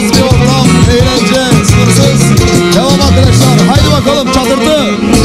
bir ortam, eğlence, sınırsız. Devam arkadaşlar. Haydi bakalım çatırtı.